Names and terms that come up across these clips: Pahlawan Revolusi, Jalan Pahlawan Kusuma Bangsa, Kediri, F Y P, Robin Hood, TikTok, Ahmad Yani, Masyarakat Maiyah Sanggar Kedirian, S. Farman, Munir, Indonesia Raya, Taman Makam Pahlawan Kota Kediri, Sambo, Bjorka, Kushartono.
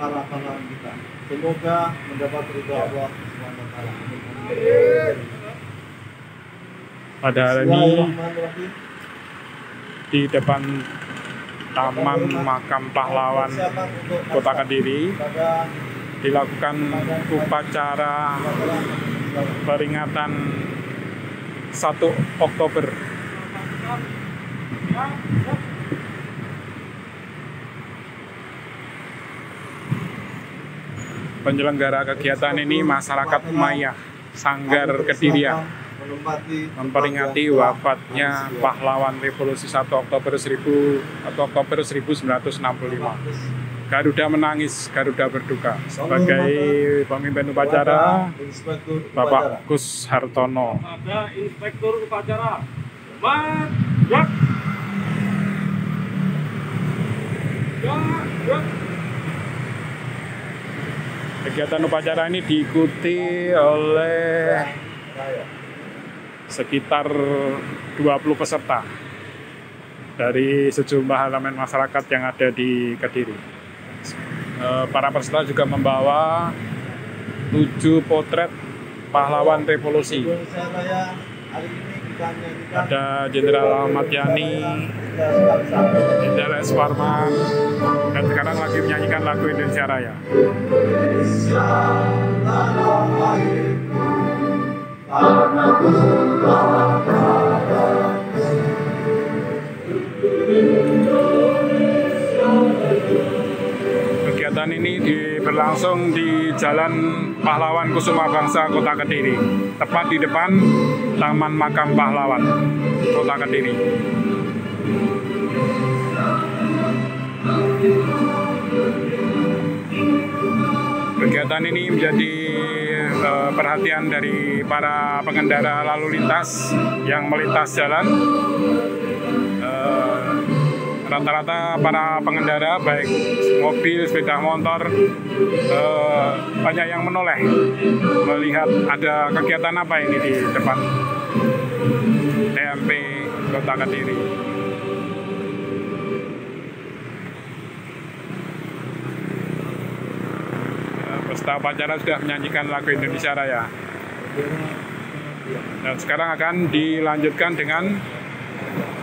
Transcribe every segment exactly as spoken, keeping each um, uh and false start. para pahlawan kita. Semoga mendapat ridha Allah Subhanahu wa taala. Pada hari ini di depan Taman Makam Pahlawan Kota Kediri dilakukan upacara peringatan satu Oktober. Penyelenggara kegiatan ini Masyarakat Maiyah Sanggar Kedirian memperingati wafatnya pahlawan revolusi satu Oktober seribu atau Oktober seribu sembilan ratus enam puluh lima. Garuda menangis, Garuda berduka. Sebagai pemimpin upacara, Bapak Kushartono. Ada Inspektur Upacara. Mantap. Kegiatan upacara ini diikuti oleh sekitar dua puluh peserta dari sejumlah elemen masyarakat yang ada di Kediri. Para peserta juga membawa tujuh potret pahlawan revolusi. Ada Jenderal Ahmad Yani, Jenderal S. Farman, dan sekarang lagi menyanyikan lagu Indonesia Raya. Kegiatan ini berlangsung di Jalan Pahlawan Kusuma Bangsa Kota Kediri, tepat di depan Taman Makam Pahlawan Kota Kediri. Kegiatan ini menjadi uh, perhatian dari para pengendara lalu lintas yang melintas jalan. Rata-rata uh, para pengendara baik mobil, sepeda motor uh, banyak yang menoleh melihat ada kegiatan apa ini di depan T M P Kota Kediri. Peserta upacara sudah menyanyikan lagu Indonesia Raya. Dan sekarang akan dilanjutkan dengan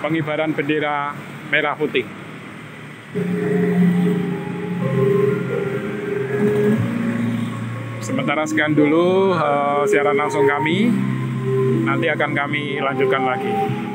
pengibaran bendera merah putih. Sementara sekian dulu uh, siaran langsung kami. Nanti akan kami lanjutkan lagi.